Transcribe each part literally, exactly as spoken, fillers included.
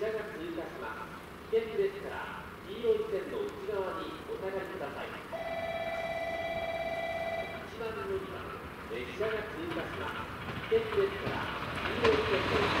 長く通過します。危険ですから黄色い線の内側にお下がりください。いちばんのにばん、列車が通過します。危険ですから黄色い線の内側に。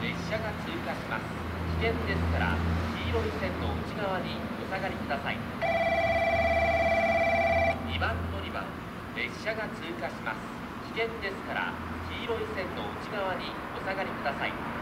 列車が通過します。危険ですから黄色い線の内側にお下がりください。さんばんのりばん、列車が通過します。危険ですから黄色い線の内側にお下がりください。 危険ですから黄色い線の内側にお下がりください。にばんのにばん、列車が通過します。危険ですから黄色い線の内側にお下がりください。